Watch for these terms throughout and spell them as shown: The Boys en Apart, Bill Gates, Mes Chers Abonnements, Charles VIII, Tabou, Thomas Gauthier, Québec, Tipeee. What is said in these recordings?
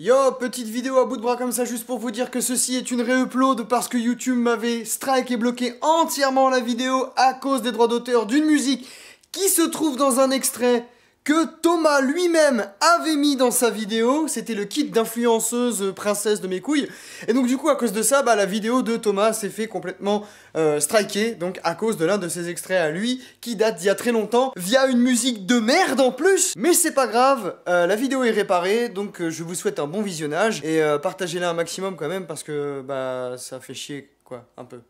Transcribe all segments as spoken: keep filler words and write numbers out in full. Yo, petite vidéo à bout de bras comme ça juste pour vous dire que ceci est une réupload parce que YouTube m'avait strike et bloqué entièrement la vidéo à cause des droits d'auteur d'une musique qui se trouve dans un extrait que Thomas lui-même avait mis dans sa vidéo. C'était le kit d'influenceuse princesse de mes couilles. Et donc du coup à cause de ça, bah, la vidéo de Thomas s'est fait complètement euh, striker, donc à cause de l'un de ses extraits à lui, qui date d'il y a très longtemps, via une musique de merde en plus. Mais c'est pas grave, euh, la vidéo est réparée, donc euh, je vous souhaite un bon visionnage, et euh, partagez-la un maximum quand même, parce que bah ça fait chier, quoi, un peu.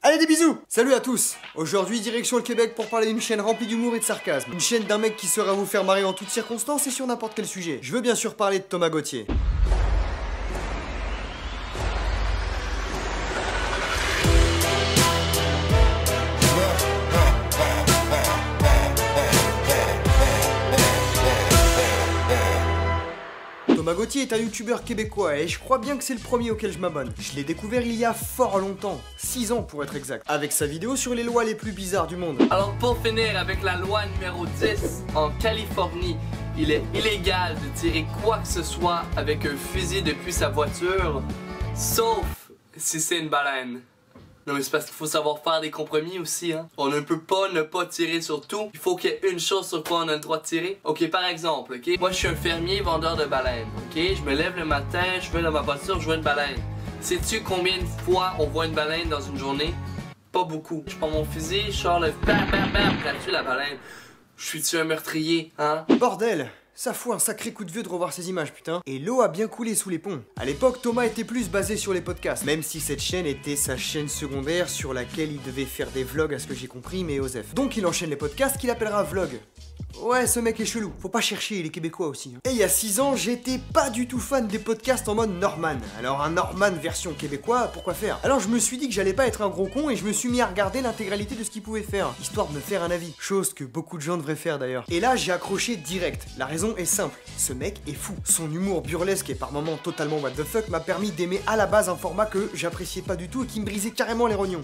Allez, des bisous! Salut à tous! Aujourd'hui, direction le Québec pour parler d'une chaîne remplie d'humour et de sarcasme. Une chaîne d'un mec qui saura vous faire marrer en toutes circonstances et sur n'importe quel sujet. Je veux bien sûr parler de Thomas Gauthier. Thomas Gauthier est un youtubeur québécois et je crois bien que c'est le premier auquel je m'abonne. Je l'ai découvert il y a fort longtemps, six ans pour être exact, avec sa vidéo sur les lois les plus bizarres du monde. Alors pour finir avec la loi numéro dix en Californie, il est illégal de tirer quoi que ce soit avec un fusil depuis sa voiture, sauf si c'est une baleine. Non mais c'est parce qu'il faut savoir faire des compromis aussi, hein. On ne peut pas ne pas tirer sur tout. Il faut qu'il y ait une chose sur quoi on a le droit de tirer. Ok, par exemple, ok, moi je suis un fermier vendeur de baleines, ok, je me lève le matin, je vais dans ma voiture, je vois une baleine. Sais-tu combien de fois on voit une baleine dans une journée? Pas beaucoup. Je prends mon fusil, je sors le bam bam bam, je tue la baleine. Je suis-tu un meurtrier, hein? Bordel! Ça fout un sacré coup de vieux de revoir ces images, putain. Et l'eau a bien coulé sous les ponts. À l'époque, Thomas était plus basé sur les podcasts, même si cette chaîne était sa chaîne secondaire sur laquelle il devait faire des vlogs, à ce que j'ai compris, mais Osef. Donc il enchaîne les podcasts qu'il appellera vlog. Ouais, ce mec est chelou. Faut pas chercher, il est québécois aussi. Hein. Et il y a six ans, j'étais pas du tout fan des podcasts en mode Norman. Alors un Norman version québécois, pourquoi faire? Alors je me suis dit que j'allais pas être un gros con et je me suis mis à regarder l'intégralité de ce qu'il pouvait faire, histoire de me faire un avis. Chose que beaucoup de gens devraient faire d'ailleurs. Et là, j'ai accroché direct. La raison est simple, ce mec est fou. Son humour burlesque et par moments totalement what the fuck m'a permis d'aimer à la base un format que j'appréciais pas du tout et qui me brisait carrément les rognons.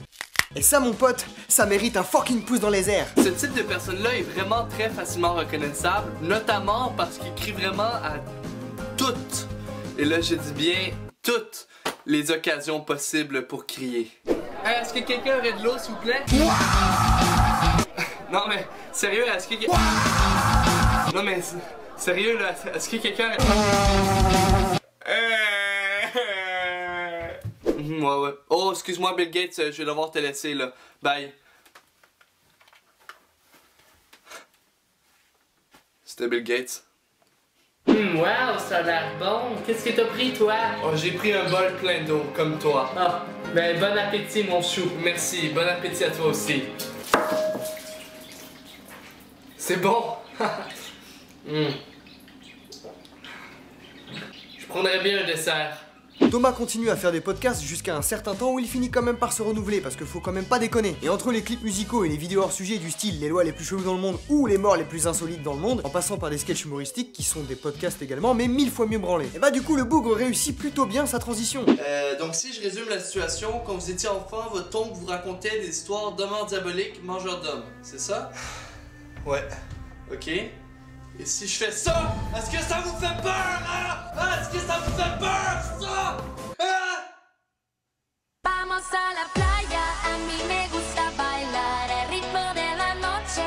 Et ça mon pote, ça mérite un fucking pouce dans les airs. Ce type de personne là est vraiment très facilement reconnaissable, notamment parce qu'il crie vraiment à toutes, et là je dis bien toutes, les occasions possibles pour crier. Hey, est-ce que quelqu'un aurait de l'eau s'il vous plaît? Non mais sérieux, est-ce que... Non mais... Sérieux là, est-ce que quelqu'un... Ouais ouais. Oh excuse-moi Bill Gates, je vais devoir te laisser là. Bye. C'était Bill Gates. Mmh, wow, ça a l'air bon. Qu'est-ce que t'as pris toi? Oh, j'ai pris un bol plein d'eau, comme toi. Ah, ben bon appétit mon chou. Merci, bon appétit à toi aussi. C'est bon. Mmh. Je prendrais bien un dessert. Thomas continue à faire des podcasts jusqu'à un certain temps où il finit quand même par se renouveler parce que faut quand même pas déconner. Et entre les clips musicaux et les vidéos hors sujet du style les lois les plus cheloues dans le monde ou les morts les plus insolites dans le monde, en passant par des sketchs humoristiques qui sont des podcasts également mais mille fois mieux branlés. Et bah du coup le bougre réussit plutôt bien sa transition. Euh, donc si je résume la situation, quand vous étiez enfant, votre oncle vous racontait des histoires d'hommes diaboliques mangeurs d'hommes, c'est ça? Ouais. Ok. Et si je fais ça, est-ce que ça vous fait peur, hein? Est-ce que ça vous fait peur, ça? Hein? Vamos a la playa, a mi me gusta bailar, el ritmo de la noche.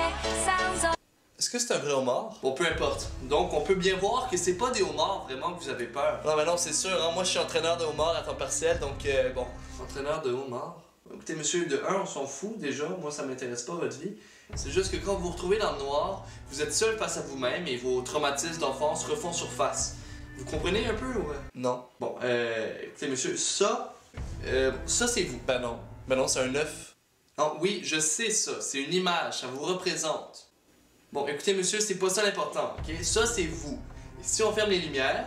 Est-ce que c'est un vrai homard? Bon, peu importe. Donc, on peut bien voir que c'est pas des homards vraiment que vous avez peur. Non, mais non, c'est sûr, hein? Moi je suis entraîneur de homards à temps partiel, donc euh, bon. Entraîneur de homards? Écoutez, monsieur, de un, on s'en fout déjà, moi ça m'intéresse pas votre vie. C'est juste que quand vous vous retrouvez dans le noir, vous êtes seul face à vous-même et vos traumatismes d'enfance refont surface. Vous comprenez un peu ou... Non. Bon, euh, écoutez, monsieur, ça, euh, ça c'est vous. Ben non, ben non, c'est un œuf. Non, oui, je sais ça, c'est une image, ça vous représente. Bon, écoutez, monsieur, c'est pas ça l'important, ok? Ça c'est vous. Et si on ferme les lumières...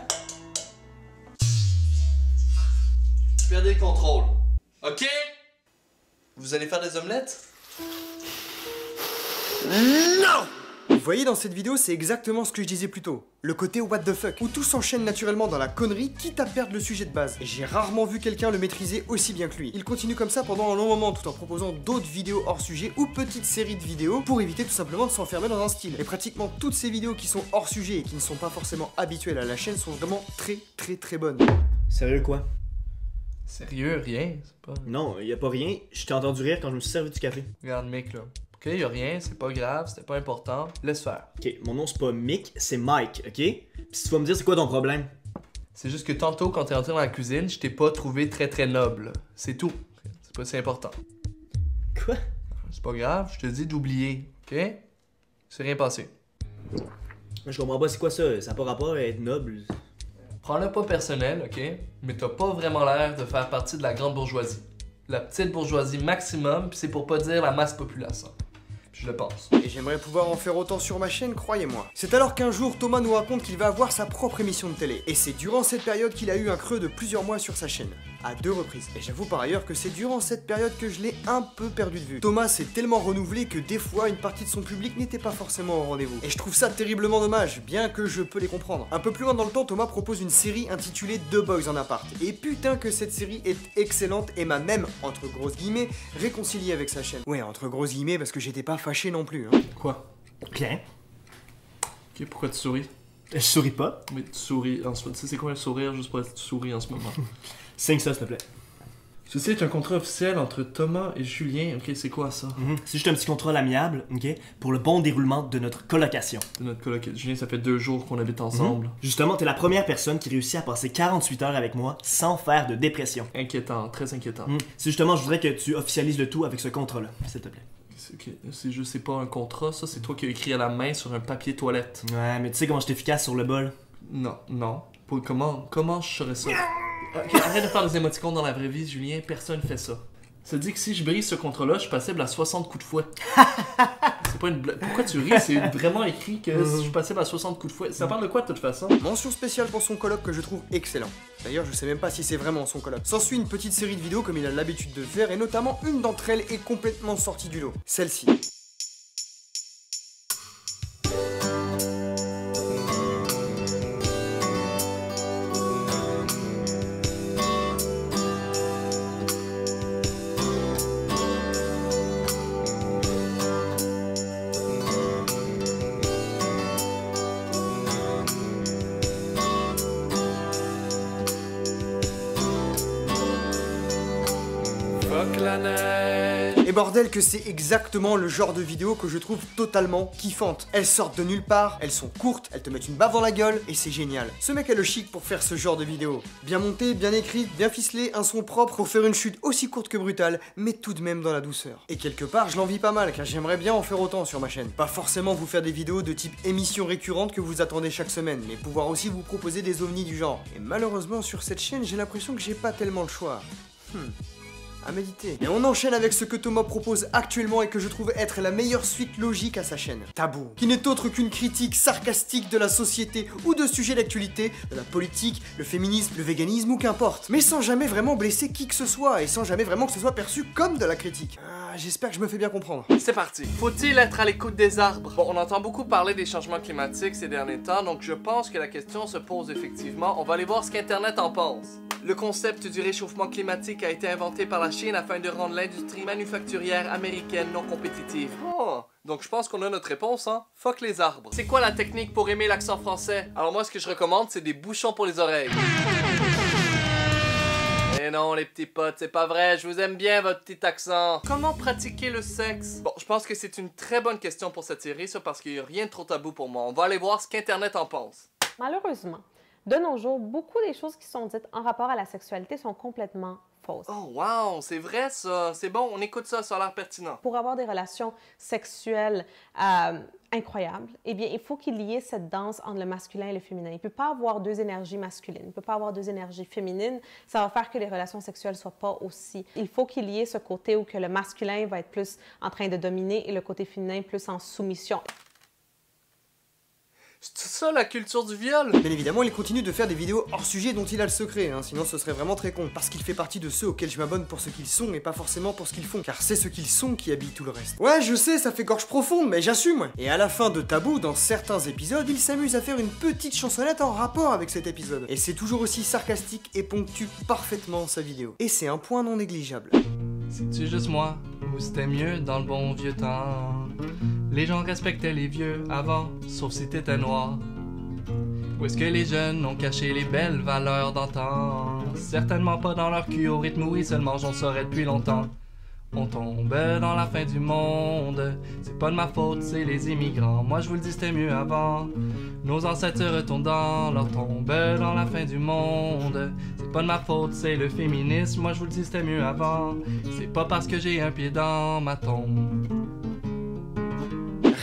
Vous perdez le contrôle, ok? Vous allez faire des omelettes? Non! Vous voyez, dans cette vidéo, c'est exactement ce que je disais plus tôt. Le côté what the fuck, où tout s'enchaîne naturellement dans la connerie, quitte à perdre le sujet de base. J'ai rarement vu quelqu'un le maîtriser aussi bien que lui. Il continue comme ça pendant un long moment, tout en proposant d'autres vidéos hors sujet ou petites séries de vidéos pour éviter tout simplement de s'enfermer dans un style. Et pratiquement toutes ces vidéos qui sont hors sujet et qui ne sont pas forcément habituelles à la chaîne sont vraiment très très très bonnes. Sérieux quoi? Sérieux, rien, c'est pas... Non, y a pas rien, je t'ai entendu rire quand je me suis servi du café. Regarde mec là. Ok, y'a rien, c'est pas grave, c'était pas important, laisse faire. Ok, mon nom c'est pas Mick, c'est Mike, ok? Puis si tu vas me dire c'est quoi ton problème? C'est juste que tantôt quand t'es rentré dans la cuisine, je t'ai pas trouvé très très noble. C'est tout. C'est pas si important. Quoi? C'est pas grave, je te dis d'oublier, ok? C'est rien passé. Je comprends pas c'est quoi ça, ça n'a pas rapport à être noble. Prends-le pas personnel, ok? Mais t'as pas vraiment l'air de faire partie de la grande bourgeoisie. La petite bourgeoisie maximum, puis c'est pour pas dire la masse populaire, ça. Je le pense. Et j'aimerais pouvoir en faire autant sur ma chaîne, croyez-moi. C'est alors qu'un jour, Thomas nous raconte qu'il va avoir sa propre émission de télé. Et c'est durant cette période qu'il a eu un creux de plusieurs mois sur sa chaîne. À deux reprises. Et j'avoue par ailleurs que c'est durant cette période que je l'ai un peu perdu de vue. Thomas s'est tellement renouvelé que des fois, une partie de son public n'était pas forcément au rendez-vous. Et je trouve ça terriblement dommage, bien que je peux les comprendre. Un peu plus loin dans le temps, Thomas propose une série intitulée The Boys en Apart. Et putain que cette série est excellente et m'a même, entre grosses guillemets, réconcilié avec sa chaîne. Ouais, entre grosses guillemets, parce que j'étais pas fâché non plus. Hein. Quoi? Rien. Ok, pourquoi tu souris? Je souris pas. Mais tu souris en ce moment. Tu sais, c'est quoi un sourire juste pour être tu souris en ce moment? Signe ça, s'il te plaît. Ceci est un contrat officiel entre Thomas et Julien. Ok, c'est quoi ça? Mm-hmm. C'est juste un petit contrat amiable, ok, pour le bon déroulement de notre colocation. De notre colocation. Julien, ça fait deux jours qu'on habite ensemble. Mm-hmm. Justement, t'es la première personne qui réussit à passer quarante-huit heures avec moi sans faire de dépression. Inquiétant, très inquiétant. Mm. C'est justement, je voudrais que tu officialises le tout avec ce contrat-là, s'il te plaît. Okay. C'est juste, c'est pas un contrat, ça, c'est toi qui as écrit à la main sur un papier toilette. Ouais, mais tu sais comment je suis efficace sur le bol? Non, non. Pour, comment, comment je saurais ça? Okay, arrête de faire des émoticons dans la vraie vie, Julien, personne fait ça. Ça dit que si je brise ce contrat-là, je suis passible à soixante coups de fouet. C'est pas une blague. Pourquoi tu ris? C'est vraiment écrit que je suis passible à soixante coups de fouet. Ça parle de quoi de toute façon? Mention spéciale pour son coloc que je trouve excellent. D'ailleurs, je sais même pas si c'est vraiment son coloc. S'ensuit une petite série de vidéos comme il a l'habitude de faire, et notamment une d'entre elles est complètement sortie du lot. Celle-ci. Et bordel que c'est exactement le genre de vidéo que je trouve totalement kiffante. Elles sortent de nulle part, elles sont courtes, elles te mettent une baffe dans la gueule et c'est génial. Ce mec a le chic pour faire ce genre de vidéo. Bien monté, bien écrit, bien ficelé, un son propre pour faire une chute aussi courte que brutale, mais tout de même dans la douceur. Et quelque part, je l'envie pas mal car j'aimerais bien en faire autant sur ma chaîne. Pas forcément vous faire des vidéos de type émission récurrente que vous attendez chaque semaine, mais pouvoir aussi vous proposer des ovnis du genre. Et malheureusement sur cette chaîne, j'ai l'impression que j'ai pas tellement le choix. Hmm. À méditer. Et on enchaîne avec ce que Thomas propose actuellement et que je trouve être la meilleure suite logique à sa chaîne. Tabou, qui n'est autre qu'une critique sarcastique de la société ou de sujets d'actualité, de la politique, le féminisme, le véganisme ou qu'importe. Mais sans jamais vraiment blesser qui que ce soit et sans jamais vraiment que ce soit perçu comme de la critique. Ah, j'espère que je me fais bien comprendre. C'est parti. Faut-il être à l'écoute des arbres? Bon, on entend beaucoup parler des changements climatiques ces derniers temps, donc je pense que la question se pose effectivement. On va aller voir ce qu'Internet en pense. Le concept du réchauffement climatique a été inventé par la Chine afin de rendre l'industrie manufacturière américaine non compétitive. Oh! Donc je pense qu'on a notre réponse, hein? Fuck les arbres. C'est quoi la technique pour aimer l'accent français? Alors moi, ce que je recommande, c'est des bouchons pour les oreilles. Mais non, les petits potes, c'est pas vrai, je vous aime bien votre petit accent. Comment pratiquer le sexe? Bon, je pense que c'est une très bonne question pour s'attirer, ça, parce qu'il n'y a rien de trop tabou pour moi. On va aller voir ce qu'Internet en pense. Malheureusement, de nos jours, beaucoup des choses qui sont dites en rapport à la sexualité sont complètement fausses. Oh wow, c'est vrai ça! C'est bon, on écoute ça, ça a l'air pertinent. Pour avoir des relations sexuelles euh, incroyables, eh bien, il faut qu'il y ait cette danse entre le masculin et le féminin. Il ne peut pas avoir deux énergies masculines, il ne peut pas avoir deux énergies féminines. Ça va faire que les relations sexuelles ne soient pas aussi. Il faut qu'il y ait ce côté où que le masculin va être plus en train de dominer et le côté féminin plus en soumission. C'est ça la culture du viol? Bien évidemment, il continue de faire des vidéos hors sujet dont il a le secret, hein, sinon ce serait vraiment très con. Parce qu'il fait partie de ceux auxquels je m'abonne pour ce qu'ils sont et pas forcément pour ce qu'ils font, car c'est ce qu'ils sont qui habille tout le reste. Ouais, je sais, ça fait gorge profonde, mais j'assume. Et à la fin de Tabou, dans certains épisodes, il s'amuse à faire une petite chansonnette en rapport avec cet épisode. Et c'est toujours aussi sarcastique et ponctue parfaitement sa vidéo. Et c'est un point non négligeable. C'est juste moi, ou c'était mieux dans le bon vieux temps? Les gens respectaient les vieux avant, sauf si t'étais noir. Où est-ce que les jeunes ont caché les belles valeurs d'antan? Certainement pas dans leur cul, au rythme où ils se le mangent, on saurait depuis longtemps. On tombe dans la fin du monde, c'est pas de ma faute, c'est les immigrants. Moi je vous le dis, c'était mieux avant. Nos ancêtres se retournent dans leur tombe dans la fin du monde. C'est pas de ma faute, c'est le féminisme. Moi je vous le dis, c'était mieux avant. C'est pas parce que j'ai un pied dans ma tombe.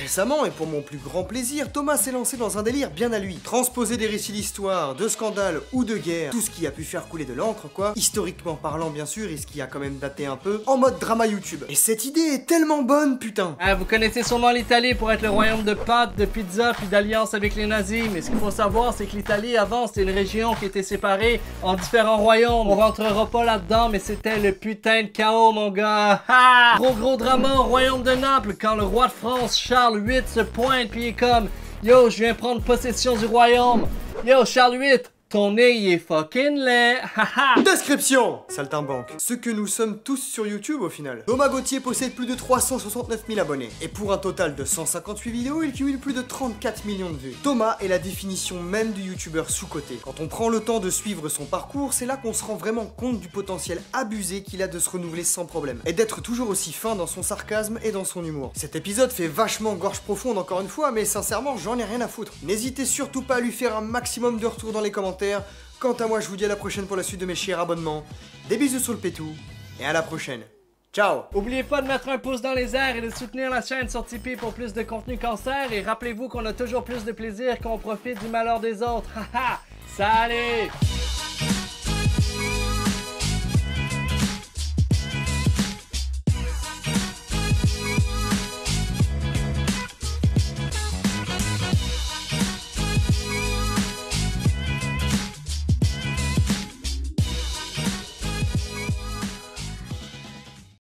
Récemment, et pour mon plus grand plaisir, Thomas s'est lancé dans un délire bien à lui. Transposer des récits d'histoire, de scandales ou de guerre, tout ce qui a pu faire couler de l'encre quoi, historiquement parlant bien sûr, et ce qui a quand même daté un peu, en mode drama YouTube. Et cette idée est tellement bonne, putain! Ah, vous connaissez sûrement l'Italie pour être le royaume de pâtes, de pizza, puis d'alliance avec les nazis, mais ce qu'il faut savoir, c'est que l'Italie avant, c'était une région qui était séparée en différents royaumes. On rentrera pas là-dedans, mais c'était le putain de chaos, mon gars! Ah! Gros gros drama au royaume de Naples, quand le roi de France, Charles huit, se pointe puis il est comme: yo, je viens prendre possession du royaume. Yo, Charles huit, ton nez il est fucking laid. Description. Saltimbanque. Ce que nous sommes tous sur YouTube au final. Thomas Gauthier possède plus de trois cent soixante-neuf mille abonnés. Et pour un total de cent cinquante-huit vidéos, il cumule plus de trente-quatre millions de vues. Thomas est la définition même du youtubeur sous-coté. Quand on prend le temps de suivre son parcours, c'est là qu'on se rend vraiment compte du potentiel abusé qu'il a de se renouveler sans problème. Et d'être toujours aussi fin dans son sarcasme et dans son humour. Cet épisode fait vachement gorge profonde encore une fois, mais sincèrement, j'en ai rien à foutre. N'hésitez surtout pas à lui faire un maximum de retours dans les commentaires. Quant à moi, je vous dis à la prochaine pour la suite de Mes Chers Abonnements. Des bisous sur le pétou et à la prochaine. Ciao! Oubliez pas de mettre un pouce dans les airs et de soutenir la chaîne sur Tipeee pour plus de contenu cancer. Et rappelez-vous qu'on a toujours plus de plaisir quand on profite du malheur des autres. Haha! Salut!